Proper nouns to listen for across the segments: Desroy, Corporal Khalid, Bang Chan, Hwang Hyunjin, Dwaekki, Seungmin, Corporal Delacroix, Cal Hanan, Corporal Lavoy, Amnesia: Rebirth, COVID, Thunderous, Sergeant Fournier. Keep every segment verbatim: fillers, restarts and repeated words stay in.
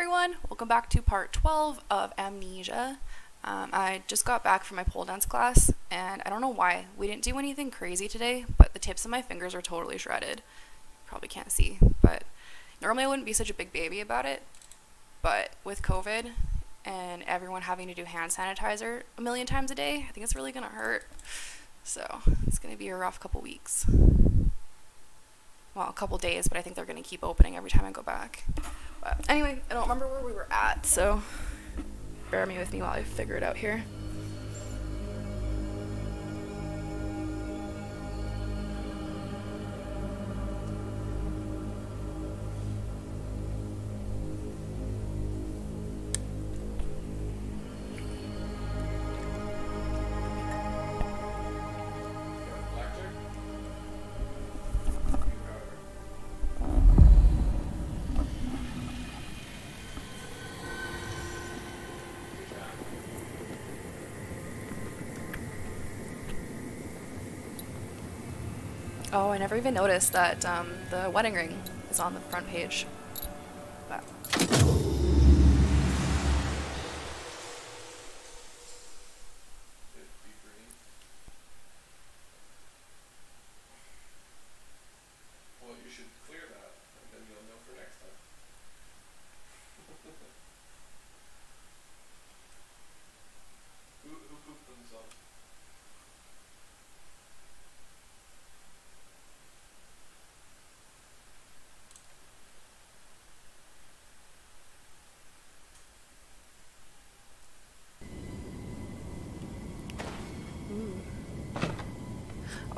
everyone, welcome back to part twelve of Amnesia. Um, I just got back from my pole dance class, and I don't know why, we didn't do anything crazy today, but the tips of my fingers are totally shredded. Probably can't see, but normally I wouldn't be such a big baby about it, but with COVID and everyone having to do hand sanitizer a million times a day, I think it's really gonna hurt. So it's gonna be a rough couple weeks. Well, a couple days, but I think they're gonna keep opening every time I go back. But anyway, I don't remember where we were at, so bear me with me while I figure it out here. Oh, I never even noticed that um, the wedding ring is on the front page. But. Well, you should clear that, and then you'll know for next time. who, who pooped themselves?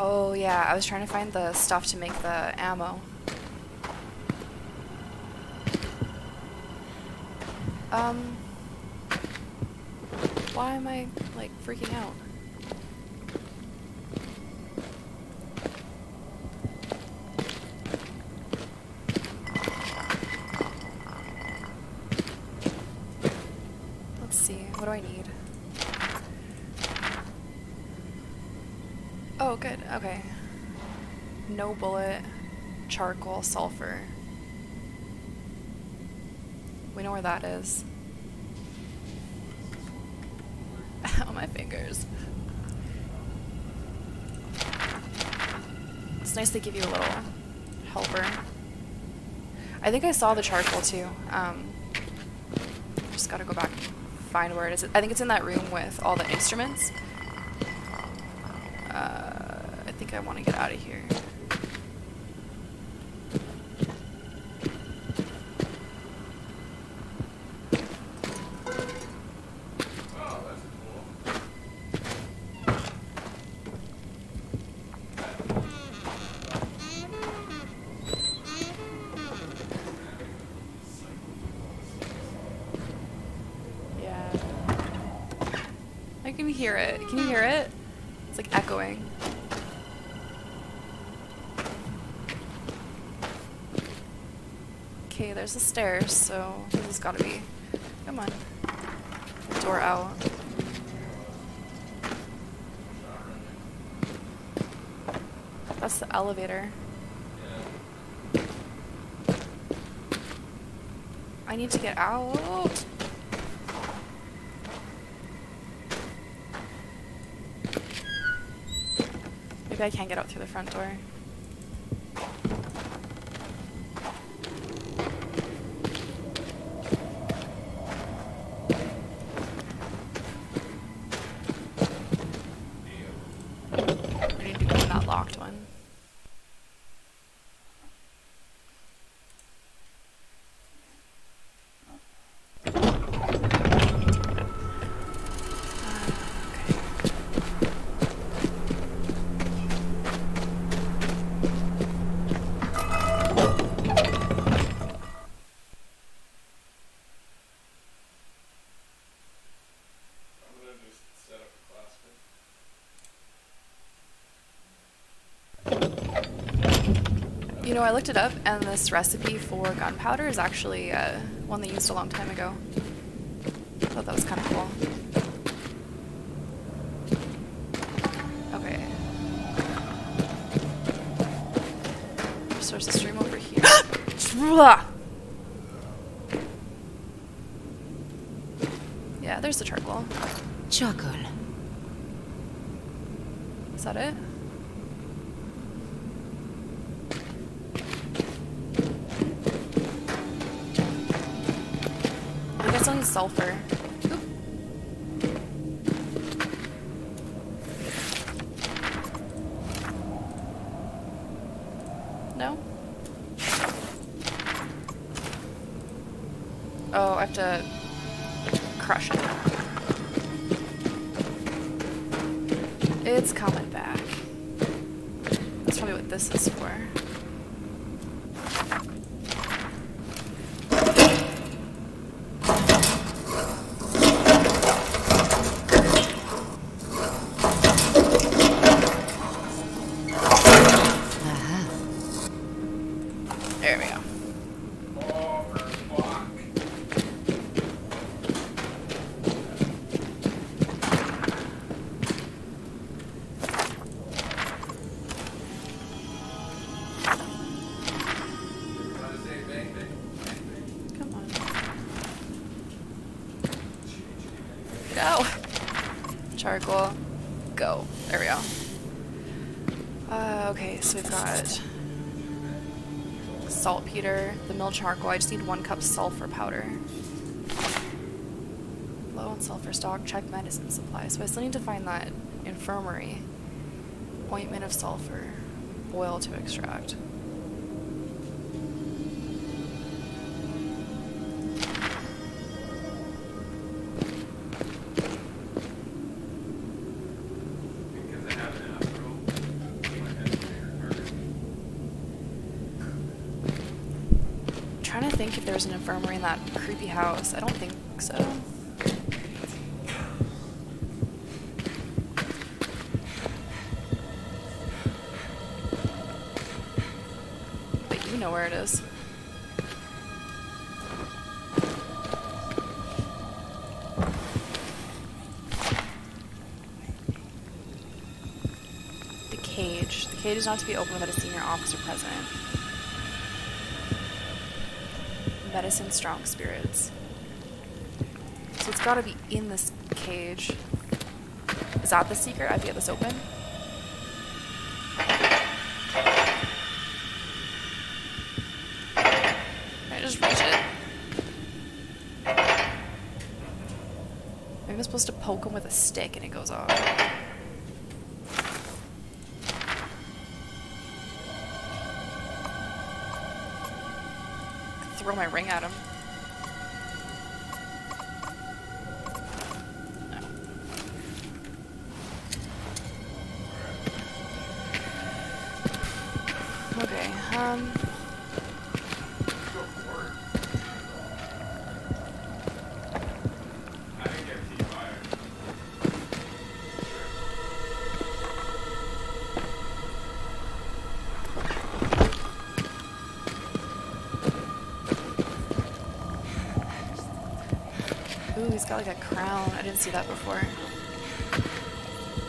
Oh yeah, I was trying to find the stuff to make the ammo. Um, why am I, like, freaking out? Let's see, what do I need? Oh, good. Okay. No bullet, charcoal, sulfur. We know where that is. Oh, my fingers. It's nice they give you a little helper. I think I saw the charcoal too. Um, just gotta go back and find where it is. I think it's in that room with all the instruments. Uh, I think I want to get out of here. Oh, that's cool. Yeah. I can hear it. Can you hear it? It's like echoing. Okay, there's the stairs, so this has got to be. Come on. Door out. That's the elevator. I need to get out. I can't get out through the front door. I need to go in that locked one. You know, I looked it up, and this recipe for gunpowder is actually uh, one they used a long time ago. I thought that was kind of cool. Okay. Source of stream over here. Yeah, there's the charcoal. Charcoal. Is that it? I guess only sulfur. Oop. No? Oh, I have to crush it. It's coming back. That's probably what this is for. Charcoal. Go. There we go. Uh, okay, so we've got saltpeter, the mill charcoal. I just need one cup sulfur powder. Low on sulfur stock. Check medicine supply. So I still need to find that infirmary. Ointment of sulfur. Oil to extract. If there's an infirmary in that creepy house. I don't think so. But you know where it is. The cage. The cage is not to be opened without a senior officer present. Medicine, strong spirits. So it's gotta be in this cage. Is that the secret? I have to get this open. Can I just reach it? Maybe I'm supposed to poke him with a stick and it goes off. Throw my ring at him. No. Okay, um... got like a crown. I didn't see that before.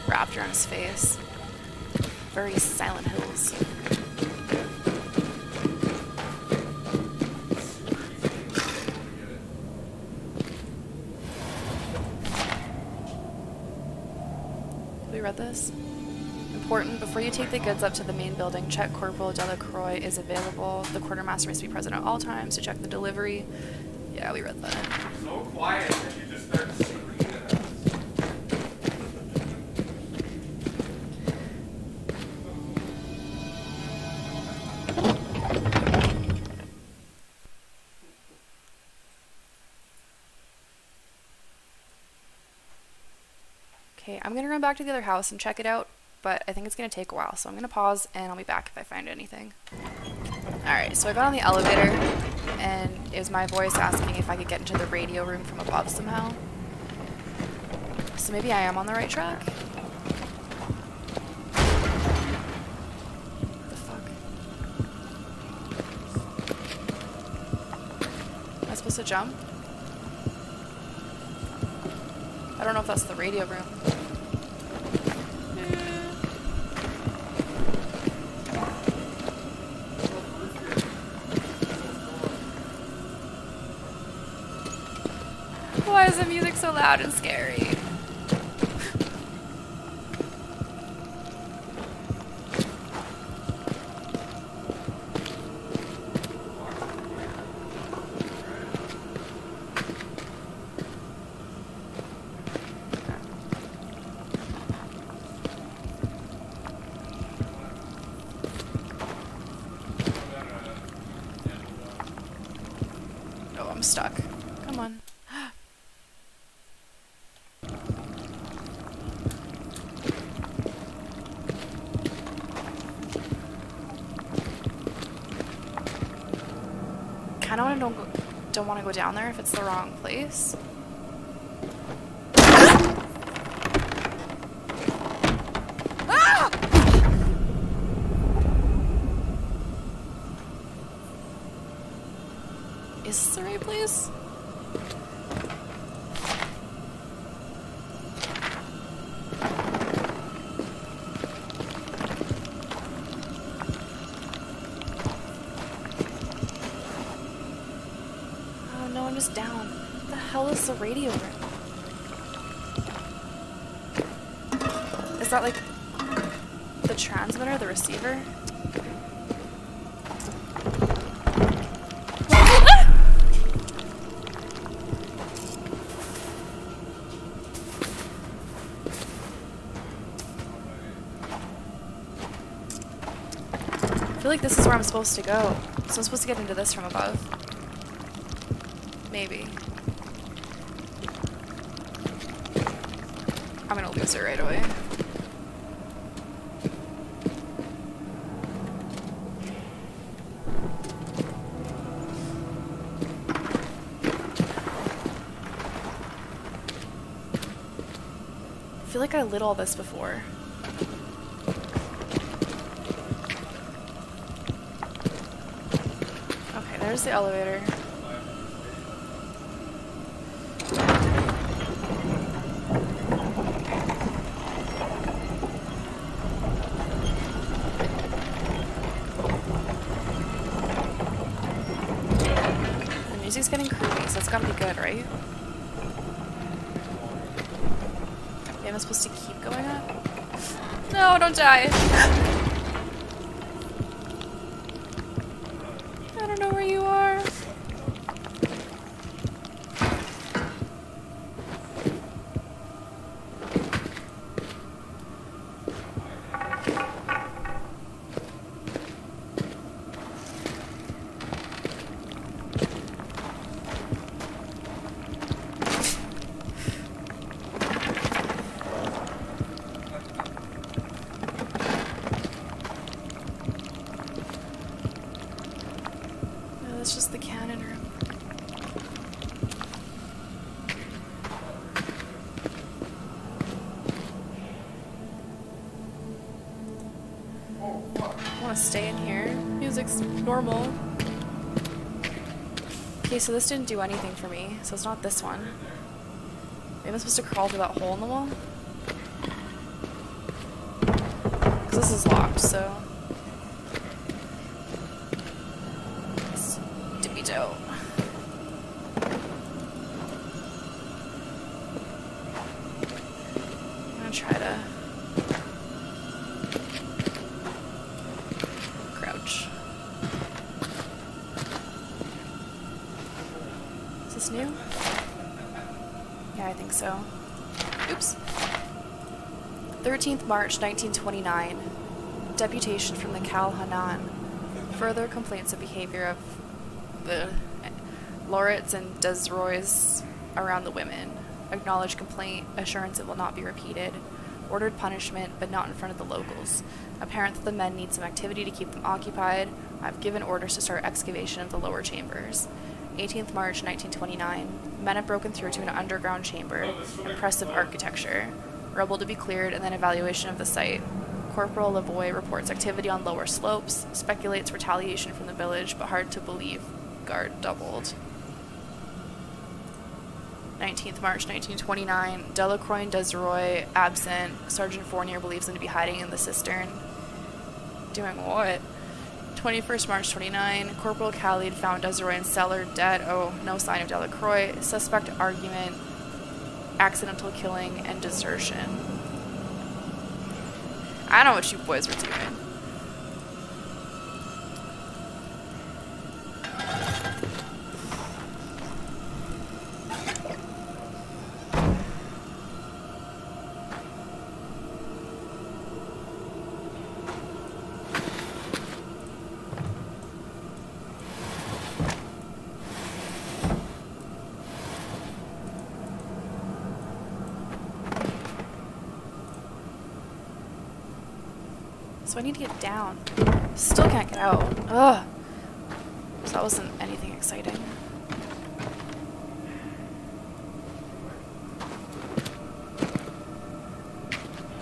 Wrapped around his face. Very Silent Hills. Have we read this? Important. Before you take the goods up to the main building, check Corporal Delacroix is available. The quartermaster must be present at all times to check the delivery. Yeah, we read that. So quiet that you just start screaming at us. Okay, I'm gonna run back to the other house and check it out, but I think it's gonna take a while, so I'm gonna pause and I'll be back if I find anything. Alright, so I got on the elevator, and it was my voice asking if I could get into the radio room from above somehow. So maybe I am on the right track? What the fuck? Am I supposed to jump? I don't know if that's the radio room. Why is the music so loud and scary? Don't want to go down there if it's the wrong place. Ah! Is this the right place? Down. What the hell is the radio room? Is that like the transmitter, the receiver? I feel like this is where I'm supposed to go. So I'm supposed to get into this from above. Maybe. I'm gonna lose it right away. I feel like I lit all this before. Okay, there's the elevator. Getting creepy, so it's gotta be good, right? Maybe I'm supposed to keep going up? No, don't die! I don't know where you are. Stay in here. Music's normal. Okay, so this didn't do anything for me, so it's not this one. Maybe I'm supposed to crawl through that hole in the wall? Because this is locked, so... Dippy-dough. I'm gonna try to... So, oops. thirteenth March nineteen twenty-nine. Deputation from the Cal Hanan. Further complaints of behavior of the Laurettes and Desroys around the women. Acknowledged complaint. Assurance it will not be repeated. Ordered punishment, but not in front of the locals. Apparent that the men need some activity to keep them occupied. I've given orders to start excavation of the lower chambers. eighteenth March nineteen twenty-nine. Men have broken through to an underground chamber. Impressive architecture. Rubble to be cleared and then evaluation of the site. Corporal Lavoy reports activity on lower slopes. Speculates retaliation from the village, but hard to believe. Guard doubled. nineteenth March nineteen twenty-nine. Delacroix and Desroy absent. Sergeant Fournier believes them to be hiding in the cistern. Doing what? twenty-first March twenty-nine, Corporal Khalid found Desiree in cellar, dead. Oh, no sign of Delacroix. Suspect argument, accidental killing, and desertion. I don't know what you boys were doing. So I need to get down. Still can't get out. Ugh. So that wasn't anything exciting.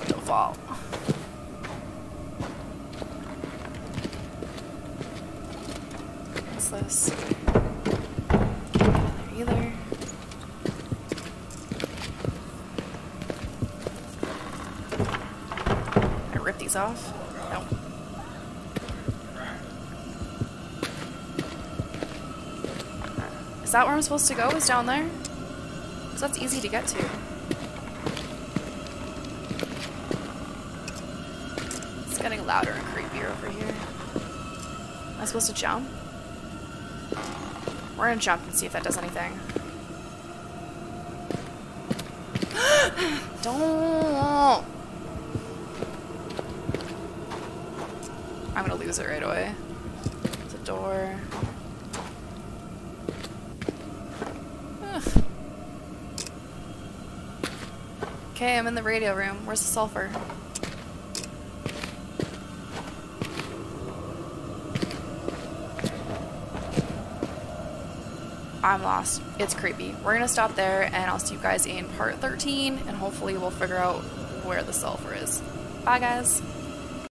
Don't fall. What's this? Can't get out of there either. Can I rip these off? Is that where I'm supposed to go? Is down there? Because that's easy to get to. It's getting louder and creepier over here. Am I supposed to jump? We're gonna jump and see if that does anything. Don't! I'm gonna lose it right away. There's a door. Okay, I'm in the radio room. Where's the sulfur? I'm lost. It's creepy. We're gonna stop there, and I'll see you guys in part thirteen, and hopefully we'll figure out where the sulfur is. Bye, guys.